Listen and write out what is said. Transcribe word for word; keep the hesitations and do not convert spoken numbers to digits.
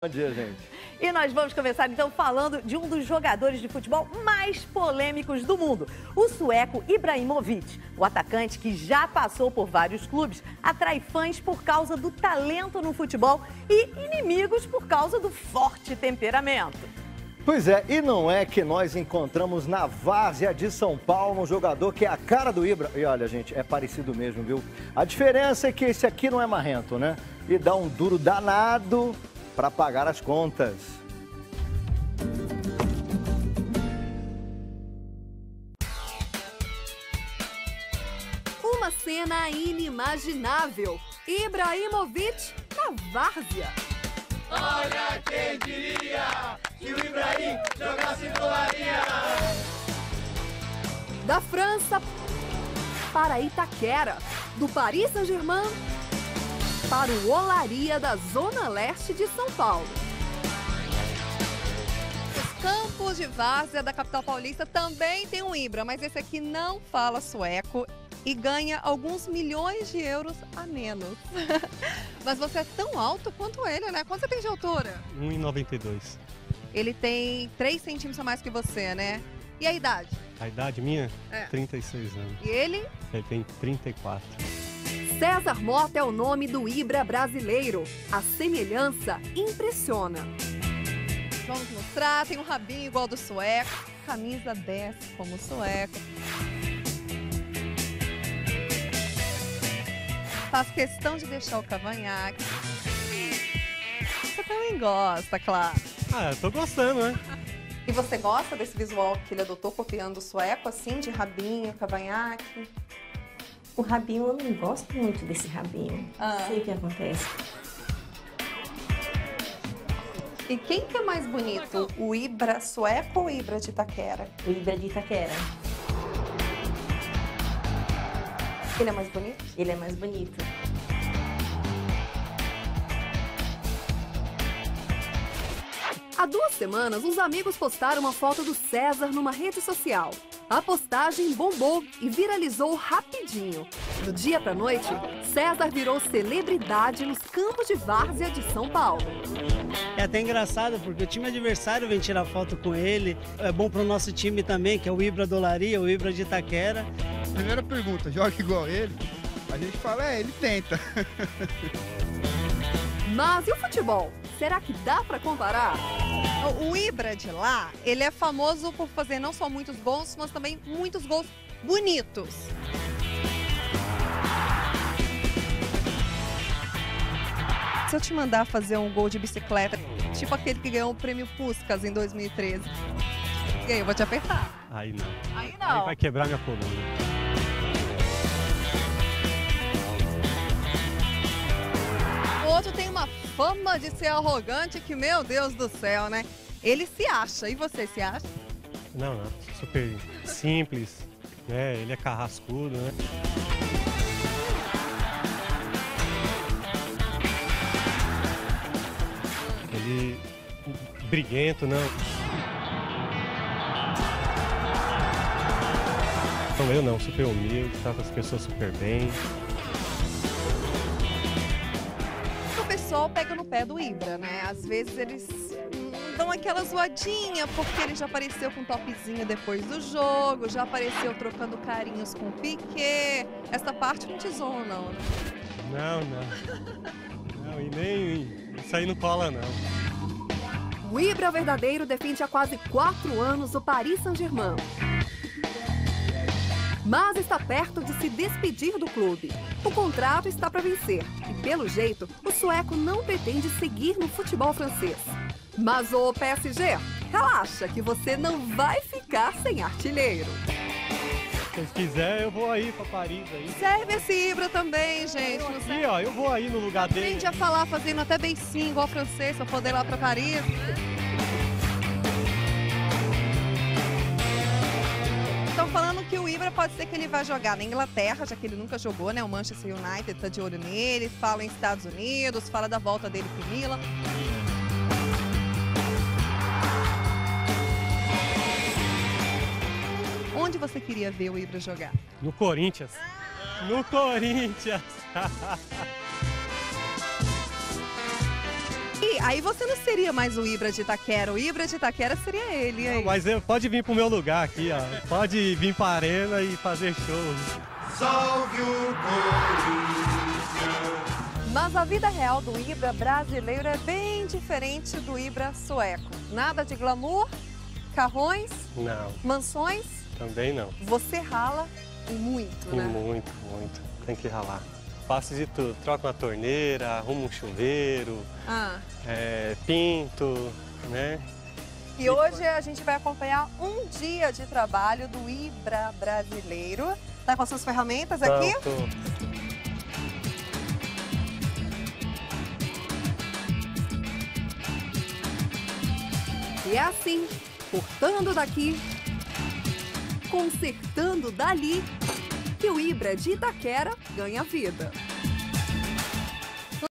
Bom dia, gente. E nós vamos começar, então, falando de um dos jogadores de futebol mais polêmicos do mundo, o sueco Ibrahimovic. O atacante que já passou por vários clubes atrai fãs por causa do talento no futebol e inimigos por causa do forte temperamento. Pois é, e não é que nós encontramos na Várzea de São Paulo um jogador que é a cara do Ibra. E olha, gente, é parecido mesmo, viu? A diferença é que esse aqui não é marrento, né? E dá um duro danado para pagar as contas. Uma cena inimaginável. Ibrahimovic na várzea. Olha quem diria que o Ibrahim jogasse em Olaria. Da França para Itaquera, do Paris Saint-Germain para o Olaria da Zona Leste de São Paulo. Os campos de várzea da capital paulista também tem um Ibra, mas esse aqui não fala sueco e ganha alguns milhões de euros a menos. Mas você é tão alto quanto ele, né? Quanto você tem de altura? um e noventa e dois. Ele tem três centímetros a mais que você, né? E a idade? A idade minha? É. trinta e seis anos. E ele? Ele tem trinta e quatro. César Mota é o nome do Ibra brasileiro. A semelhança impressiona. Vamos mostrar, tem um rabinho igual do sueco, camisa dez como o sueco. Faz questão de deixar o cavanhaque. Você também gosta, claro. Ah, eu tô gostando, né? E você gosta desse visual que ele adotou copiando o sueco, assim, de rabinho, cavanhaque? O rabinho, eu não gosto muito desse rabinho. Ah. Sei o que acontece. E quem que é mais bonito? O Ibra sueco ou o Ibra de Itaquera? O Ibra de Itaquera. Ele é mais bonito? Ele é mais bonito. Há duas semanas, uns amigos postaram uma foto do César numa rede social. A postagem bombou e viralizou rapidinho. Do dia pra noite, César virou celebridade nos campos de várzea de São Paulo. É até engraçado, porque o time adversário vem tirar foto com ele. É bom pro nosso time também, que é o Ibra do Olaria, o Ibra de Itaquera. Primeira pergunta, joga igual ele? A gente fala, é, ele tenta. Mas e o futebol? Será que dá pra comparar? O Ibra de lá, ele é famoso por fazer não só muitos gols, mas também muitos gols bonitos. Se eu te mandar fazer um gol de bicicleta, tipo aquele que ganhou o prêmio Puskas em dois mil e treze, e aí eu vou te apertar. Aí não. Aí não. Aí vai quebrar minha coluna. O outro tem uma fama de ser arrogante que, meu Deus do céu, né? Ele se acha. E você se acha? Não, não. Super simples, né? Ele é carrascudo, né? Ele... briguento, não. Então, eu não. Super humilde, trata as pessoas super bem. O pessoal pega no pé do Ibra, né? Às vezes eles dão aquela zoadinha, porque ele já apareceu com um topzinho depois do jogo, já apareceu trocando carinhos com o Piqué. Essa parte não te zoa, não, né? Não, não. Não, e nem... isso aí não cola, não. O Ibra verdadeiro defende há quase quatro anos o Paris Saint-Germain. Mas está perto de se despedir do clube. O contrato está para vencer e, pelo jeito, o sueco não pretende seguir no futebol francês. Mas o P S G, relaxa que você não vai ficar sem artilheiro. Se quiser, eu vou aí para Paris. Aí. Serve esse Ibra também, gente. Eu aqui, ó, eu vou aí no lugar dele. Aprende a falar fazendo até beicinho igual francês para poder ir lá para Paris. Falando que o Ibra pode ser que ele vá jogar na Inglaterra, já que ele nunca jogou, né? O Manchester United tá de olho nele, fala em Estados Unidos, fala da volta dele pro Milan. Onde você queria ver o Ibra jogar? No Corinthians. Ah! No Corinthians! E aí você não seria mais o Ibra de Itaquera. O Ibra de Itaquera seria ele. Não, mas eu, pode vir pro meu lugar aqui, ó. Pode vir pra arena e fazer show. Salve o Corinthians. Mas a vida real do Ibra brasileiro é bem diferente do Ibra sueco. Nada de glamour, carrões, não. Mansões. Também não. Você rala e muito, e né? Muito, muito. Tem que ralar. Faço de tudo, troco uma torneira, arrumo um chuveiro, ah. é, pinto, né? E, e hoje a gente vai acompanhar um dia de trabalho do Ibra brasileiro. Tá com as suas ferramentas Não, aqui? Tô. E é assim, cortando daqui, consertando dali, que o Ibra de Itaquera ganha vida.